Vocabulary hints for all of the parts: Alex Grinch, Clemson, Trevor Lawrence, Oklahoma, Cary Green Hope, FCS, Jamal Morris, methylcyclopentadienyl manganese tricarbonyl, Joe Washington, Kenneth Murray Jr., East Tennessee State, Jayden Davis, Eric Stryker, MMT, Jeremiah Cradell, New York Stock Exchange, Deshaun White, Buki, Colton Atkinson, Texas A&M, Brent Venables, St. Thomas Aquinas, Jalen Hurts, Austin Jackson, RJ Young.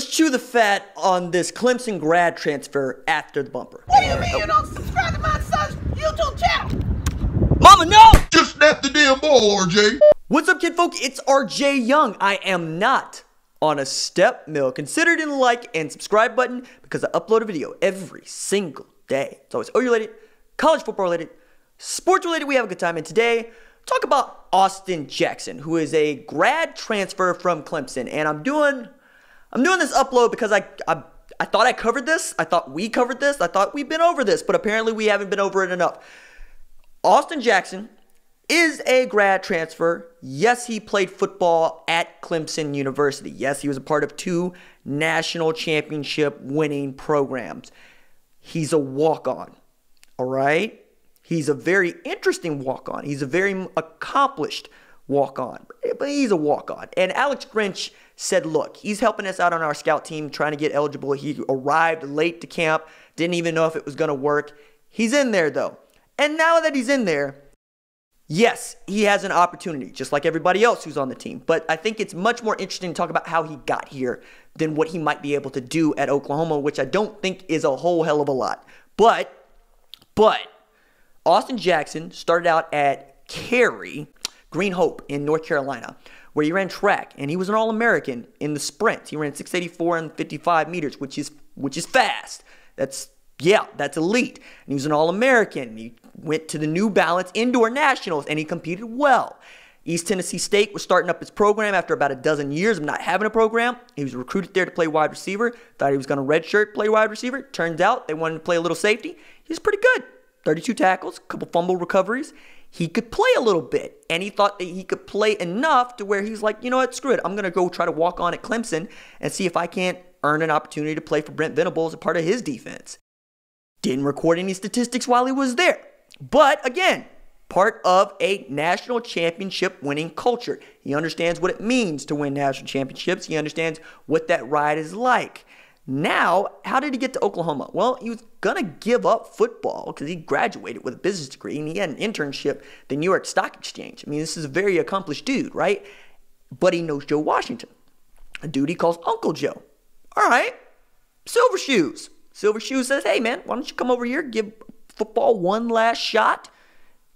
Let's chew the fat on this Clemson grad transfer after the bumper. What do you mean you don't subscribe to my son's YouTube channel? Mama, no! Just snap the damn ball, RJ. What's up, kid folk? It's RJ Young. I am not on a step mill. Consider hitting the like and subscribe button because I upload a video every single day. It's always OU related, college football related, sports related. We have a good time. And today, talk about Austin Jackson, who is a grad transfer from Clemson. And I'm doing this upload because I thought I covered this. I thought we covered this. I thought we've been over this, but apparently we haven't been over it enough. Austin Jackson is a grad transfer. Yes, he played football at Clemson University. Yes, he was a part of two national championship winning programs. He's a walk-on, all right? He's a very interesting walk-on. He's a very accomplished walk-on, but he's a walk-on. And Alex Grinch said, look, he's helping us out on our scout team, trying to get eligible. He arrived late to camp, didn't even know if it was going to work. He's in there, though. And now that he's in there, yes, he has an opportunity, just like everybody else who's on the team. But I think it's much more interesting to talk about how he got here than what he might be able to do at Oklahoma, which I don't think is a whole hell of a lot. But Austin Jackson started out at Cary Green Hope in North Carolina, where he ran track, and he was an All-American in the sprint. He ran 684 and 55 meters, which is fast. That's elite. And he was an All-American. He went to the New Balance Indoor Nationals, and he competed well. East Tennessee State was starting up his program after about a dozen years of not having a program. He was recruited there to play wide receiver. Thought he was going to redshirt play wide receiver. Turns out they wanted to play a little safety. He was pretty good. 32 tackles, a couple fumble recoveries. He could play a little bit, and he thought that he could play enough to where he's like, you know what, screw it. I'm going to go try to walk on at Clemson and see if I can't earn an opportunity to play for Brent Venables as part of his defense. Didn't record any statistics while he was there. But again, part of a national championship winning culture. He understands what it means to win national championships. He understands what that ride is like. Now, how did he get to Oklahoma? Well, he was going to give up football because he graduated with a business degree and he had an internship at the New York Stock Exchange. I mean, this is a very accomplished dude, right? But he knows Joe Washington, a dude he calls Uncle Joe. All right, Silver Shoes. Silver Shoes says, hey, man, why don't you come over here, give football one last shot,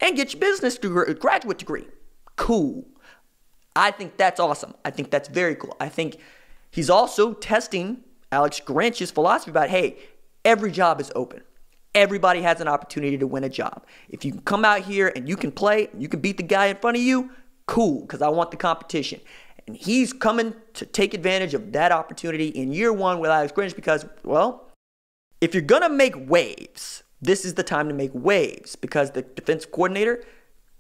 and get your business degree, graduate degree. Cool. I think that's awesome. I think that's very cool. I think he's also testing Alex Grinch's philosophy about, hey, every job is open. Everybody has an opportunity to win a job. If you can come out here and you can play, and you can beat the guy in front of you, cool, because I want the competition. And he's coming to take advantage of that opportunity in year one with Alex Grinch because, well, if you're going to make waves, this is the time to make waves because the defensive coordinator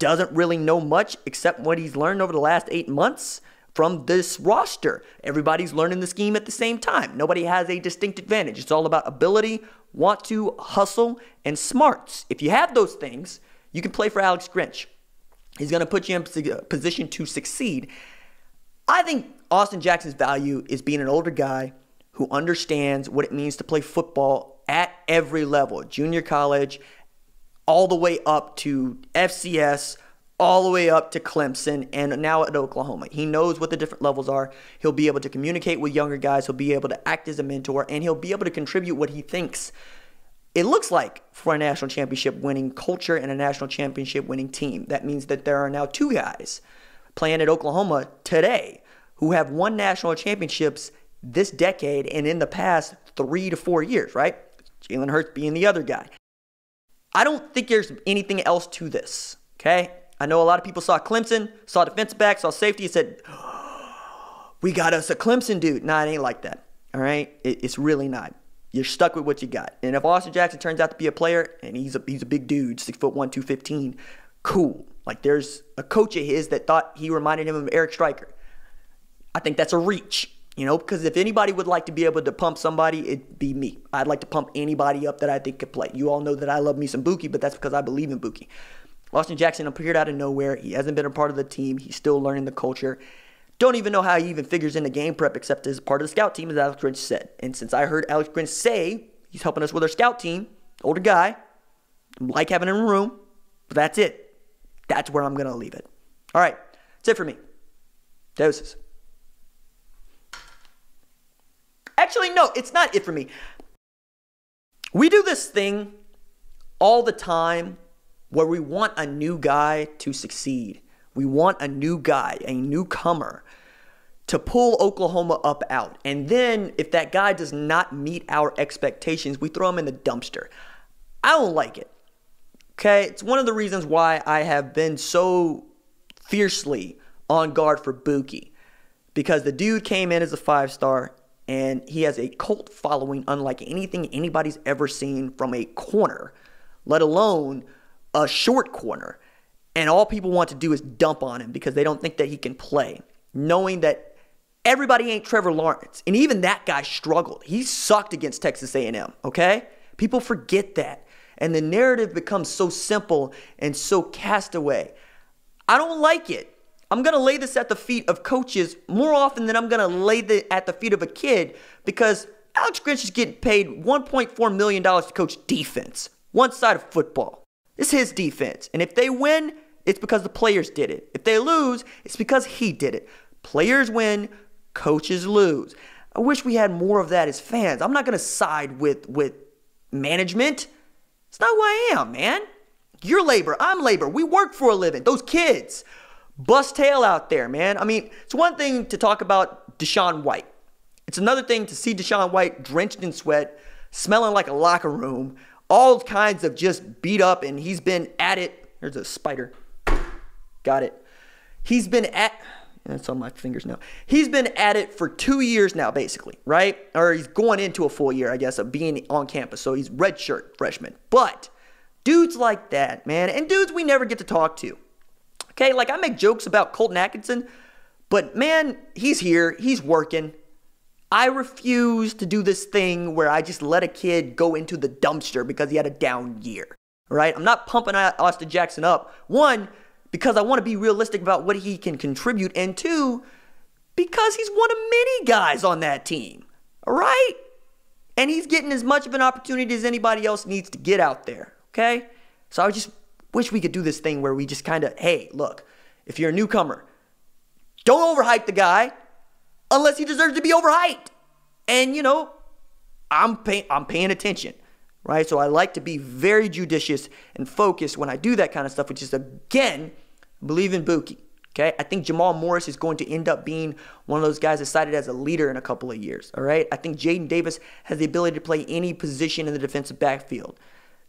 doesn't really know much except what he's learned over the last 8 months. From this roster, everybody's learning the scheme at the same time. Nobody has a distinct advantage. It's all about ability, want to, hustle, and smarts. If you have those things, you can play for Alex Grinch. He's going to put you in a position to succeed. I think Austin Jackson's value is being an older guy who understands what it means to play football at every level, junior college, all the way up to FCS, all the way up to Clemson and now at Oklahoma. He knows what the different levels are. He'll be able to communicate with younger guys. He'll be able to act as a mentor, and he'll be able to contribute what he thinks it looks like for a national championship winning culture and a national championship winning team. That means that there are now two guys playing at Oklahoma today who have won national championships this decade and in the past 3 to 4 years, right? Jalen Hurts being the other guy. I don't think there's anything else to this, okay? I know a lot of people saw Clemson, saw defensive back, saw safety, and said, oh, we got us a Clemson dude. Nah, it ain't like that, all right? It's really not. You're stuck with what you got. And if Austin Jackson turns out to be a player, and he's a big dude, 6'1", 215, cool. Like, there's a coach of his that thought he reminded him of Eric Stryker. I think that's a reach, you know, because if anybody would like to be able to pump somebody, it'd be me. I'd like to pump anybody up that I think could play. You all know that I love me some Buki, but that's because I believe in Buki. Austin Jackson appeared out of nowhere. He hasn't been a part of the team. He's still learning the culture. Don't even know how he even figures in the game prep except as part of the scout team, as Alex Grinch said. And since I heard Alex Grinch say he's helping us with our scout team, older guy, like having him in a room, but that's it. That's where I'm going to leave it. All right, that's it for me. Doses. Actually, no, it's not it for me. We do this thing all the time where we want a new guy to succeed. We want a new guy, a newcomer, to pull Oklahoma up out. And then if that guy does not meet our expectations, we throw him in the dumpster. I don't like it. Okay, it's one of the reasons why I have been so fiercely on guard for Buki, because the dude came in as a 5-star and he has a cult following unlike anything anybody's ever seen from a corner, let alone a short corner. And all people want to do is dump on him because they don't think that he can play, knowing that everybody ain't Trevor Lawrence. And even that guy struggled. He sucked against Texas A&M, okay? People forget that. And the narrative becomes so simple and so castaway. I don't like it. I'm going to lay this at the feet of coaches more often than I'm going to lay it at the feet of a kid, because Alex Grinch is getting paid $1.4 million to coach defense, one side of football. It's his defense. And if they win, it's because the players did it. If they lose, it's because he did it. Players win, coaches lose. I wish we had more of that as fans. I'm not going to side with management. It's not who I am, man. You're labor. I'm labor. We work for a living. Those kids bust tail out there, man. I mean, it's one thing to talk about Deshaun White. It's another thing to see Deshaun White drenched in sweat, smelling like a locker room, all kinds of just beat up, and he's been at it. There's a spider. Got it. He's been at, it's on my fingers now. He's been at it for 2 years now, basically, right? Or he's going into a full year, I guess, of being on campus. So he's redshirt freshman. But dudes like that, man, and dudes we never get to talk to. Okay, like I make jokes about Colton Atkinson, but man, he's here. He's working. I refuse to do this thing where I just let a kid go into the dumpster because he had a down year, right? I'm not pumping Austin Jackson up. One, because I want to be realistic about what he can contribute, and two, because he's one of many guys on that team, all right? And he's getting as much of an opportunity as anybody else needs to get out there, okay? So I just wish we could do this thing where we just kind of, hey, look, if you're a newcomer, don't overhype the guy. Unless he deserves to be overhyped. And, you know, I'm paying attention, right? So I like to be very judicious and focused when I do that kind of stuff, which is, again, believe in Buki, okay? I think Jamal Morris is going to end up being one of those guys that's cited as a leader in a couple of years, all right? I think Jayden Davis has the ability to play any position in the defensive backfield.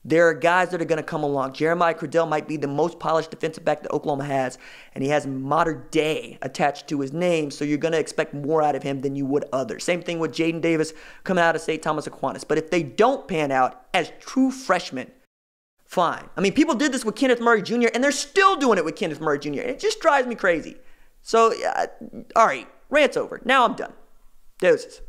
There are guys that are going to come along. Jeremiah Cradell might be the most polished defensive back that Oklahoma has, and he has modern day attached to his name, so you're going to expect more out of him than you would others. Same thing with Jayden Davis coming out of St. Thomas Aquinas. But if they don't pan out as true freshmen, fine. I mean, people did this with Kenneth Murray Jr., and they're still doing it with Kenneth Murray Jr. It just drives me crazy. So, all right, rant's over. Now I'm done. Deuces.